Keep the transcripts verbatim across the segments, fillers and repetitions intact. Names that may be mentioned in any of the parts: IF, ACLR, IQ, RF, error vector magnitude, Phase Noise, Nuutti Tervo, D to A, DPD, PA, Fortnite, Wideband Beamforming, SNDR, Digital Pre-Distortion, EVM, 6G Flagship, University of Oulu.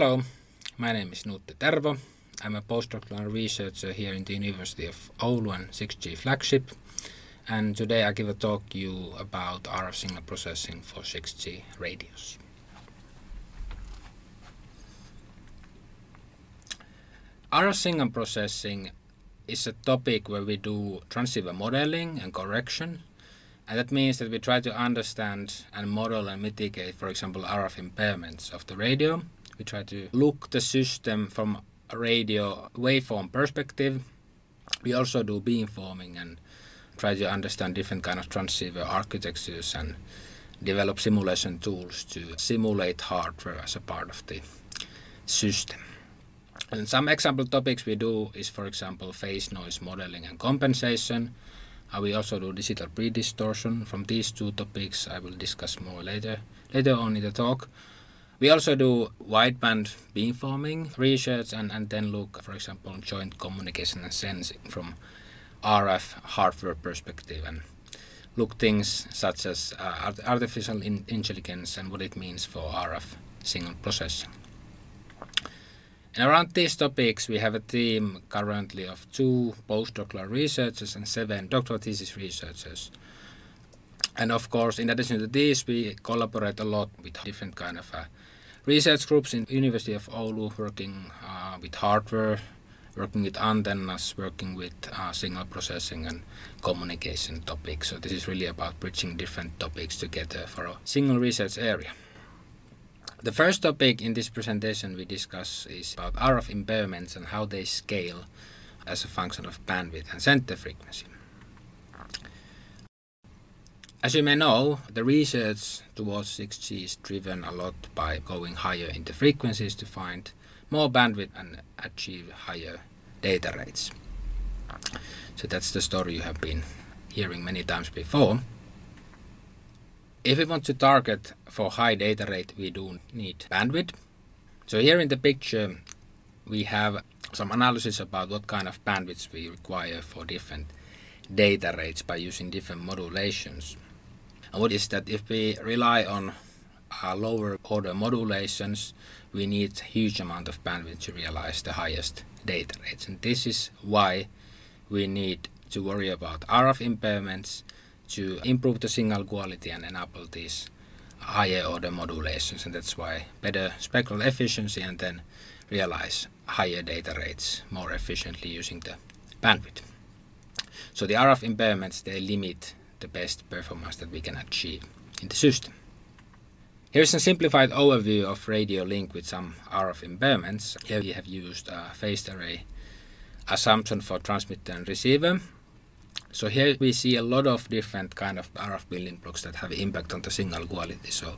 Hello, my name is Nuutti Tervo. I'm a postdoctoral researcher here in the University of Oulu and six G Flagship, and today I give a talk to you about R F signal processing for six G radios. R F signal processing is a topic where we do transceiver modeling and correction, and that means that we try to understand and model and mitigate, for example, R F impairments of the radio. We try to look the system from a radio waveform perspective. We also do beamforming and try to understand different kind of transceiver architectures and develop simulation tools to simulate hardware as a part of the system. And some example topics we do is, for example, phase noise modeling and compensation. Uh, we also do digital predistortion. From these two topics I will discuss more later, later on in the talk. We also do wideband beamforming research and, and then look, for example, on joint communication and sensing from R F hardware perspective and look things such as uh, artificial in intelligence and what it means for R F signal processing. And around these topics, we have a team currently of two postdoctoral researchers and seven doctoral thesis researchers. And of course, in addition to this, we collaborate a lot with different kind of uh, research groups in the University of Oulu, working uh, with hardware, working with antennas, working with uh, signal processing and communication topics. So this is really about bridging different topics together for a single research area. The first topic in this presentation we discuss is about R F impairments and how they scale as a function of bandwidth and center frequency. As you may know, the research towards six G is driven a lot by going higher in the frequencies to find more bandwidth and achieve higher data rates. So that's the story you have been hearing many times before. If we want to target for high data rate, we do need bandwidth. So here in the picture, we have some analysis about what kind of bandwidths we require for different data rates by using different modulations. And what is that if we rely on our lower order modulations, we need huge amount of bandwidth to realize the highest data rates. And this is why we need to worry about R F impairments to improve the signal quality and enable these higher order modulations, and that's why better spectral efficiency and then realize higher data rates more efficiently using the bandwidth. So the R F impairments, they limit the best performance that we can achieve in the system. Here's a simplified overview of radio link with some R F impairments. Here we have used a phased array assumption for transmitter and receiver. So here we see a lot of different kind of R F building blocks that have impact on the signal quality. So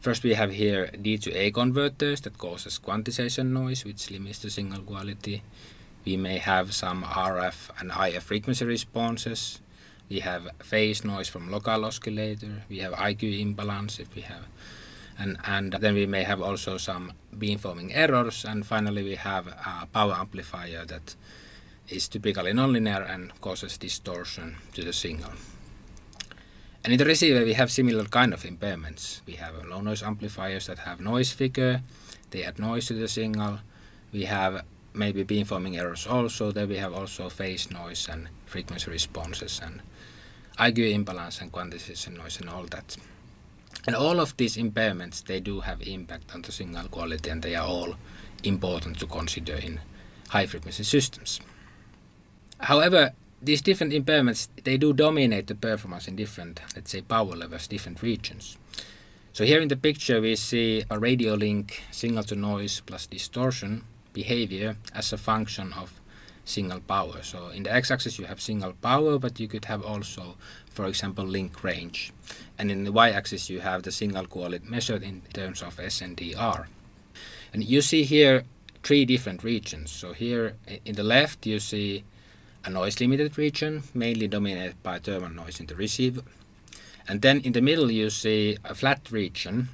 first we have here D to A converters that causes quantization noise, which limits the signal quality. We may have some R F and I F frequency responses. We have phase noise from local oscillator. We have I Q imbalance if we have, and and then we may have also some beamforming errors. And finally, we have a power amplifier that is typically nonlinear and causes distortion to the signal. And in the receiver we have similar kind of impairments. We have low noise amplifiers that have noise figure, they add noise to the signal. We have maybe beamforming errors also, then we have also phase noise and frequency responses and I Q imbalance and quantization noise and all that. And all of these impairments, they do have impact on the signal quality, and they are all important to consider in high frequency systems. However, these different impairments, they do dominate the performance in different, let's say, power levels, different regions. So here in the picture we see a radio link signal to noise plus distortion behavior as a function of signal power. So in the x-axis you have signal power, but you could have also, for example, link range. And in the y-axis you have the signal quality measured in terms of S N D R. And you see here three different regions. So here in the left you see a noise-limited region, mainly dominated by thermal noise in the receiver. And then in the middle you see a flat region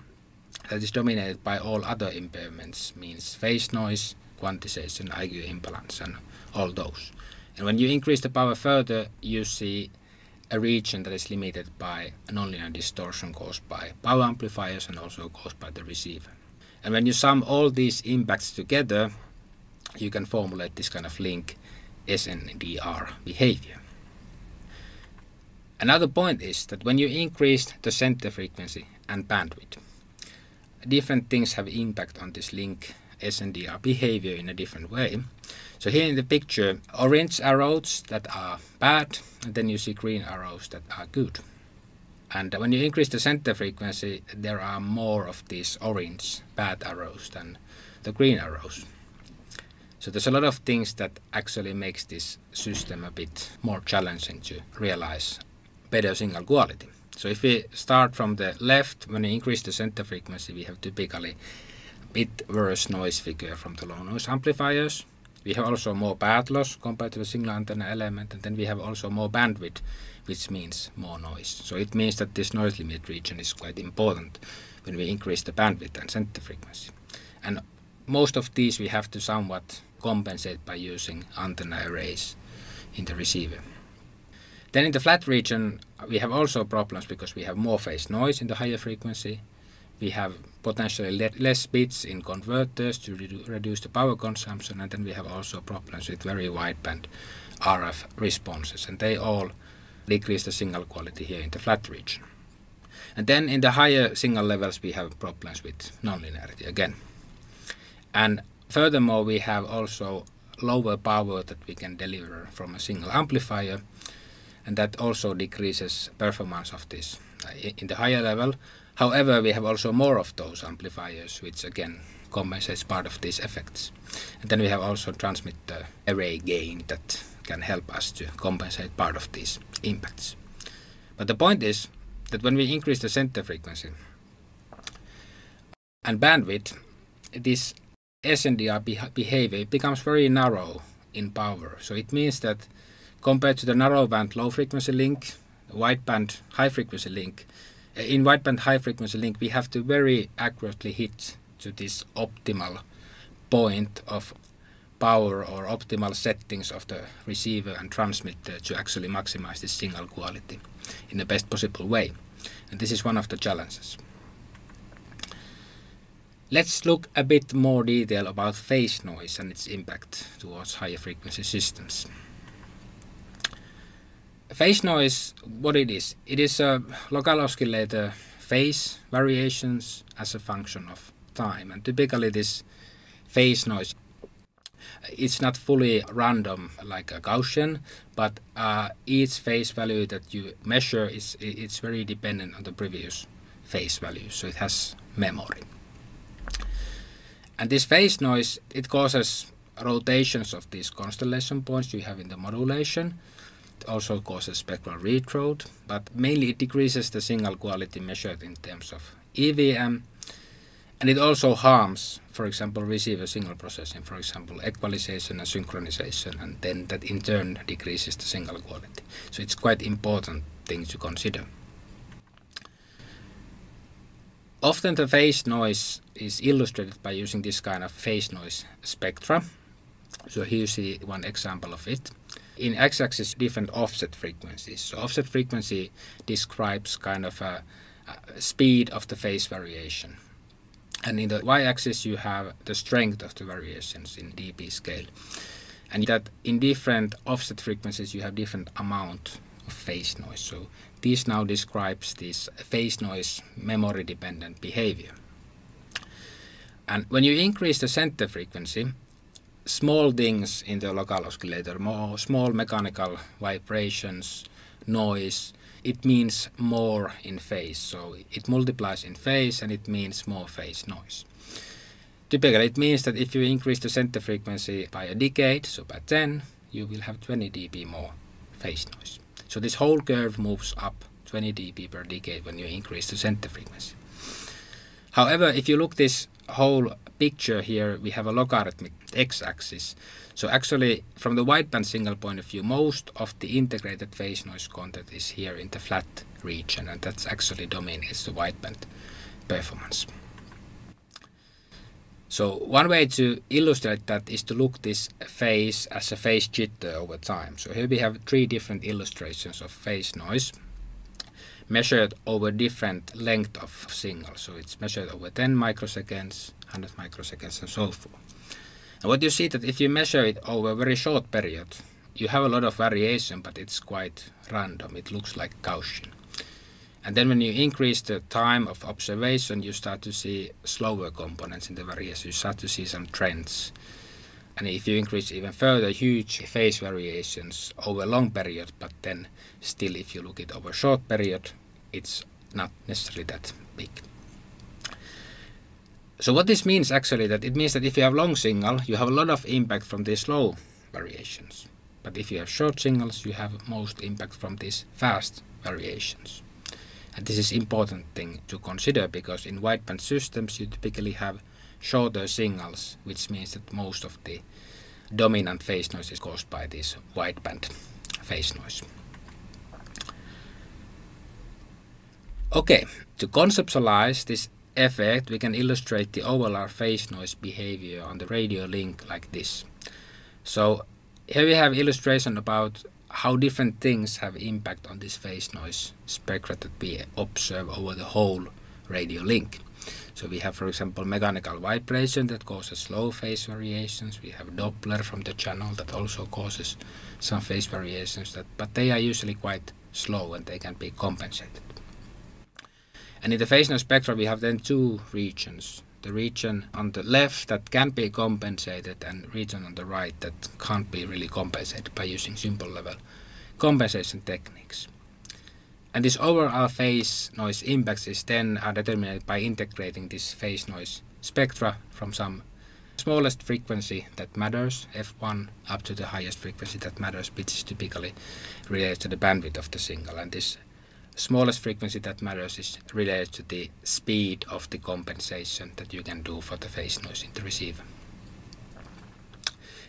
that is dominated by all other impairments, means phase noise, quantization, I Q imbalance, and all those. And when you increase the power further, you see a region that is limited by nonlinear distortion caused by power amplifiers and also caused by the receiver. And when you sum all these impacts together, you can formulate this kind of link S N D R behavior. Another point is that when you increase the center frequency and bandwidth, different things have impact on this link S N D R behavior in a different way. So here in the picture, orange arrows that are bad, and then you see green arrows that are good. And when you increase the center frequency, there are more of these orange bad arrows than the green arrows. So there's a lot of things that actually makes this system a bit more challenging to realize better signal quality. So if we start from the left, when we increase the center frequency, we have typically a bit worse noise figure from the low noise amplifiers. We have also more band loss compared to the single antenna element, and then we have also more bandwidth, which means more noise. So it means that this noise limit region is quite important when we increase the bandwidth and center frequency. And most of these we have to somewhat compensate by using antenna arrays in the receiver. Then in the flat region, we have also problems because we have more phase noise in the higher frequency. We have potentially le less bits in converters to re reduce the power consumption, and then we have also problems with very wideband R F responses, and they all decrease the signal quality here in the flat region. And then in the higher signal levels we have problems with nonlinearity again. And furthermore, we have also lower power that we can deliver from a single amplifier, and that also decreases performance of this in the higher level. However, we have also more of those amplifiers, which again compensates part of these effects. And then we have also transmitter array gain that can help us to compensate part of these impacts. But the point is that when we increase the center frequency and bandwidth, this S N D R behavior becomes very narrow in power. So it means that compared to the narrowband low frequency link, wideband high frequency link, in wideband high frequency link, we have to very accurately hit to this optimal point of power or optimal settings of the receiver and transmitter to actually maximize this signal quality in the best possible way. And this is one of the challenges. Let's look a bit more detail about phase noise and its impact towards higher frequency systems. Phase noise, what it is? It is a local oscillator phase variations as a function of time. And typically this phase noise, it's not fully random like a Gaussian, but uh, each phase value that you measure, is it's very dependent on the previous phase value. So it has memory. And this phase noise, it causes rotations of these constellation points you have in the modulation. It also causes spectral read-through, but mainly it decreases the signal quality measured in terms of E V M. And it also harms, for example, receiver signal processing, for example, equalization and synchronization, and then that in turn decreases the signal quality. So it's quite important thing to consider. Often the phase noise is illustrated by using this kind of phase noise spectra. So here you see one example of it. In x-axis, different offset frequencies. So offset frequency describes kind of a, a speed of the phase variation. And in the y-axis, you have the strength of the variations in dB scale. And that in different offset frequencies, you have different amount of phase noise. So this now describes this phase noise memory-dependent behavior. And when you increase the center frequency, small things in the local oscillator, more small mechanical vibrations, noise, it means more in phase. So it multiplies in phase and it means more phase noise. Typically it means that if you increase the center frequency by a decade, so by ten, you will have twenty dB more phase noise. So this whole curve moves up twenty dB per decade when you increase the center frequency. However, if you look this whole picture here, we have a logarithmic x-axis. So actually, from the wideband signal point of view, most of the integrated phase noise content is here in the flat region, and that's actually dominates the wideband performance. So one way to illustrate that is to look this phase as a phase jitter over time. So here we have three different illustrations of phase noise measured over different length of signal. So it's measured over ten microseconds, one hundred microseconds and so forth. And what you see that if you measure it over a very short period, you have a lot of variation, but it's quite random. It looks like Gaussian. And then when you increase the time of observation, you start to see slower components in the variation. You start to see some trends. And if you increase even further, huge phase variations over a long period, but then still if you look at over a short period, it's not necessarily that big. So what this means actually, that it means that if you have long signal, you have a lot of impact from these slow variations. But if you have short signals, you have most impact from these fast variations. And this is important thing to consider, because in wideband systems you typically have shorter signals, which means that most of the dominant phase noise is caused by this wideband phase noise. Okay, to conceptualize this effect, we can illustrate the O L R phase noise behavior on the radio link like this. So here we have illustration about how different things have impact on this phase noise spectra that we observe over the whole radio link. So we have, for example, mechanical vibration that causes slow phase variations. We have Doppler from the channel that also causes some phase variations, that, but they are usually quite slow and they can be compensated. And in the phase noise spectra we have then two regions. The region on the left that can be compensated and region on the right that can't be really compensated by using simple level compensation techniques. And this overall phase noise impacts is then are determined by integrating this phase noise spectra from some smallest frequency that matters, F one, up to the highest frequency that matters, which is typically related to the bandwidth of the signal. And this smallest frequency that matters is related to the speed of the compensation that you can do for the phase noise in the receiver.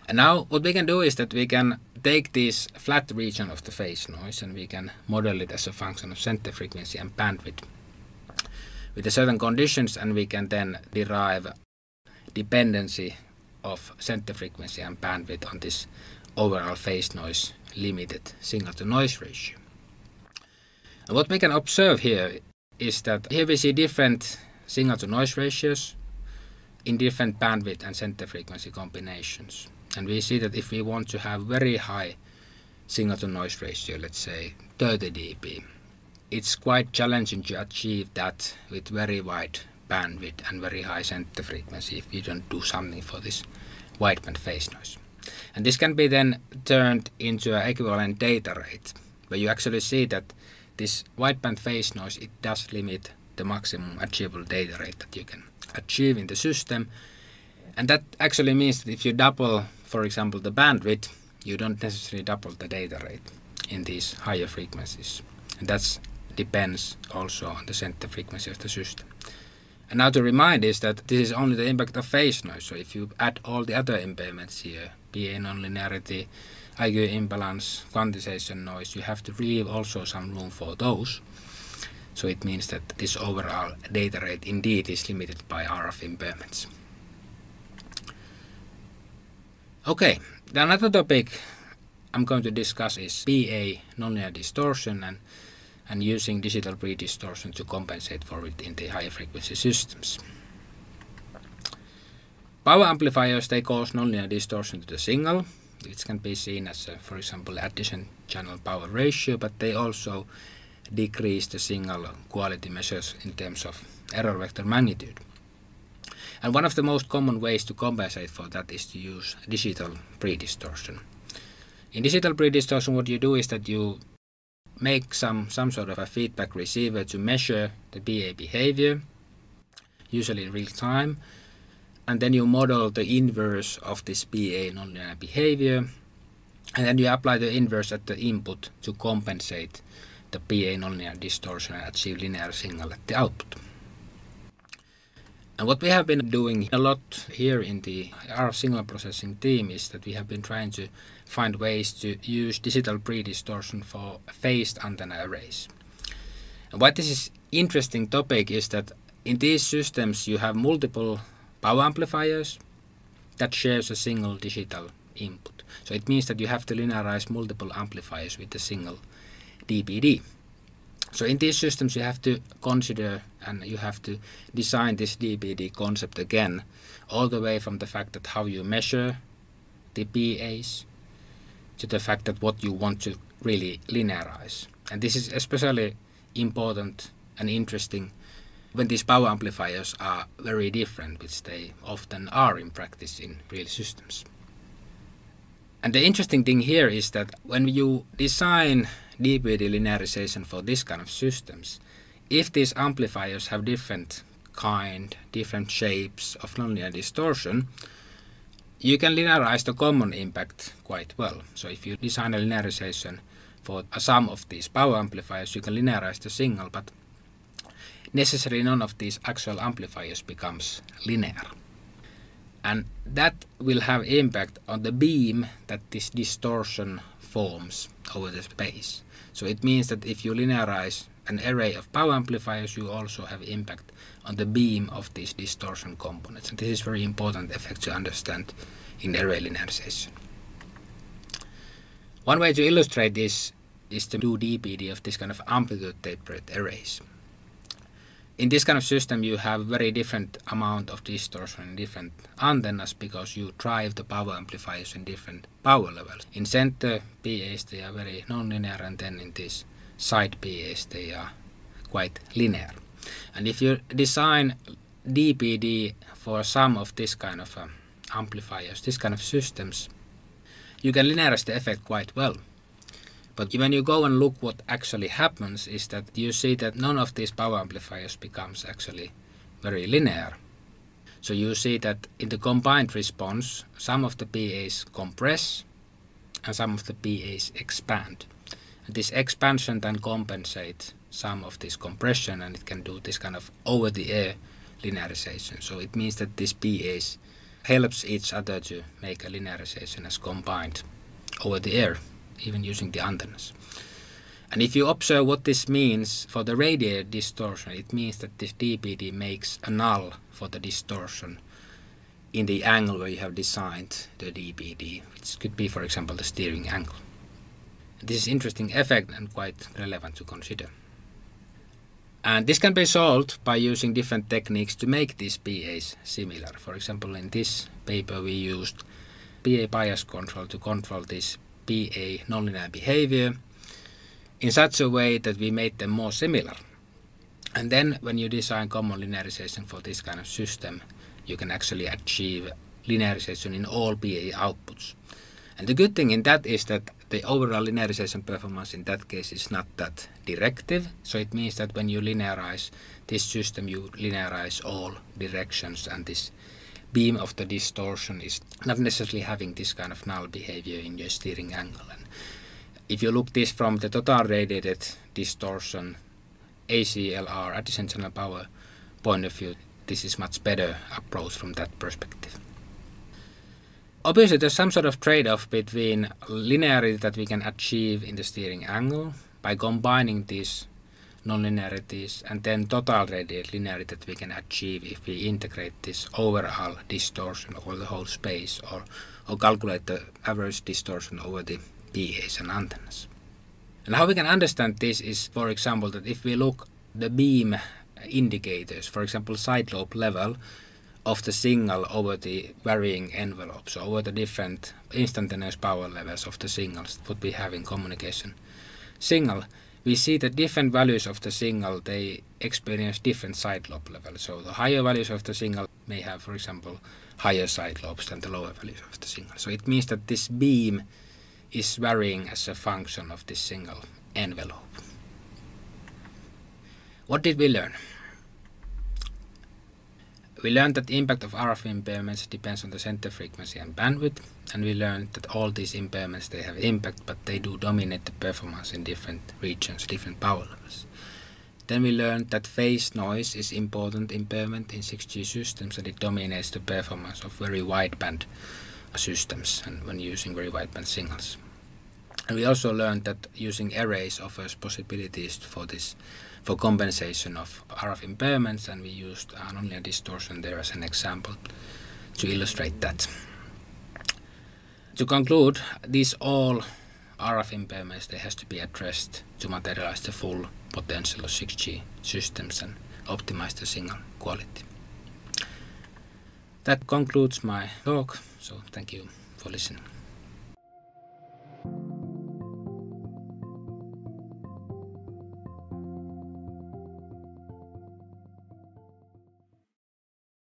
And now what we can do is that we can take this flat region of the phase noise and we can model it as a function of center frequency and bandwidth with the certain conditions, and we can then derive dependency of center frequency and bandwidth on this overall phase noise limited signal to noise ratio. And what we can observe here is that here we see different signal to noise ratios in different bandwidth and center frequency combinations. And we see that if we want to have very high signal to noise ratio, let's say thirty D B, it's quite challenging to achieve that with very wide bandwidth and very high center frequency if you don't do something for this wideband phase noise. And this can be then turned into an equivalent data rate, where you actually see that this wideband phase noise, it does limit the maximum achievable data rate that you can achieve in the system. And that actually means that if you double, for example, the bandwidth, you don't necessarily double the data rate in these higher frequencies. And that depends also on the center frequency of the system. And now to remind is that this is only the impact of phase noise. So if you add all the other impairments here, P A nonlinearity, I Q imbalance, quantization noise, you have to leave also some room for those. So it means that this overall data rate indeed is limited by R F impairments. Okay, the another topic I'm going to discuss is P A nonlinear distortion and, and using digital predistortion to compensate for it in the higher frequency systems. Power amplifiers, they cause nonlinear distortion to the signal. It can be seen as, uh, for example, addition channel power ratio, but they also decrease the signal quality measures in terms of error vector magnitude. And one of the most common ways to compensate for that is to use digital predistortion. In digital predistortion, what you do is that you make some, some sort of a feedback receiver to measure the P A behavior, usually in real time, and then you model the inverse of this P A nonlinear behavior, and then you apply the inverse at the input to compensate the P A nonlinear distortion and achieve linear signal at the output. And what we have been doing a lot here in the R F signal processing team is that we have been trying to find ways to use digital predistortion for phased antenna arrays. And why this is interesting topic is that in these systems you have multiple power amplifiers that shares a single digital input. So it means that you have to linearize multiple amplifiers with a single D P D. So in these systems you have to consider and you have to design this D P D concept again, all the way from the fact that how you measure the P As to the fact that what you want to really linearize. And this is especially important and interesting when these power amplifiers are very different, which they often are in practice in real systems. And the interesting thing here is that when you design D P D linearization for this kind of systems, if these amplifiers have different kind, different shapes of nonlinear distortion, you can linearize the common impact quite well. So if you design a linearization for a sum of these power amplifiers, you can linearize the signal, but necessarily none of these actual amplifiers becomes linear. And that will have impact on the beam that this distortion forms over the space. So it means that if you linearize an array of power amplifiers, you also have impact on the beam of these distortion components. And this is very important effect to understand in array linearization. One way to illustrate this is to do D P D of this kind of amplitude tapered arrays. In this kind of system you have very different amount of distortion in different antennas because you drive the power amplifiers in different power levels. In center P As they are very nonlinear, and then in these side P As they are quite linear. And if you design D P D for some of this kind of um, amplifiers, this kind of systems, you can linearize the effect quite well. But when you go and look what actually happens is that you see that none of these power amplifiers becomes actually very linear. So you see that in the combined response, some of the P As compress and some of the P As expand. And this expansion then compensates some of this compression, and it can do this kind of over-the-air linearization. So it means that these P As helps each other to make a linearization as combined over the air, even using the antennas. And if you observe what this means for the radial distortion, it means that this D P D makes a null for the distortion in the angle where you have designed the D P D, which could be, for example, the steering angle. This is an interesting effect and quite relevant to consider. And this can be solved by using different techniques to make these P As similar. For example, in this paper we used P A bias control to control this P A nonlinear behavior in such a way that we made them more similar. And then when you design common linearization for this kind of system, you can actually achieve linearization in all P A outputs. And the good thing in that is that the overall linearization performance in that case is not that directive. So it means that when you linearize this system, you linearize all directions, and this beam of the distortion is not necessarily having this kind of null behavior in your steering angle. And if you look this from the total radiated distortion A C L R, adjacent channel power point of view, this is much better approach from that perspective. Obviously there's some sort of trade-off between linearity that we can achieve in the steering angle by combining these nonlinearities and then total radial linearity that we can achieve if we integrate this overall distortion over the whole space, or, or calculate the average distortion over the P As and antennas. And how we can understand this is, for example, that if we look the beam indicators, for example side lobe level of the signal over the varying envelopes, so over the different instantaneous power levels of the signals that we have in communication signal, we see that different values of the signal, they experience different side lobe levels. So the higher values of the signal may have, for example, higher side lobes than the lower values of the signal. So it means that this beam is varying as a function of this single envelope. What did we learn? We learned that the impact of R F impairments depends on the center frequency and bandwidth, and we learned that all these impairments, they have impact, but they do dominate the performance in different regions, different power levels. Then we learned that phase noise is important impairment in six G systems, and it dominates the performance of very wideband systems and when using very wideband signals. And we also learned that using arrays offers possibilities for this, for compensation of R F impairments, and we used uh, nonlinear distortion there as an example to illustrate that. To conclude, these all R F impairments, they have to be addressed to materialize the full potential of six G systems and optimize the signal quality. That concludes my talk, so thank you for listening.